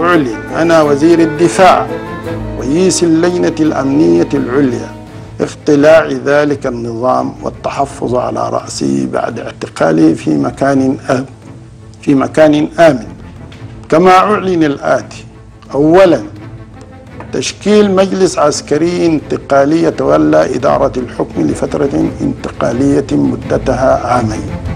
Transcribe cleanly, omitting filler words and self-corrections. أعلن أنا وزير الدفاع رئيس اللجنة الأمنية العليا اختلاع ذلك النظام والتحفظ على رأسه بعد اعتقاله في مكان آمن. كما أعلن الآتي: أولا، تشكيل مجلس عسكري انتقالي يتولى إدارة الحكم لفترة انتقالية مدتها عامين.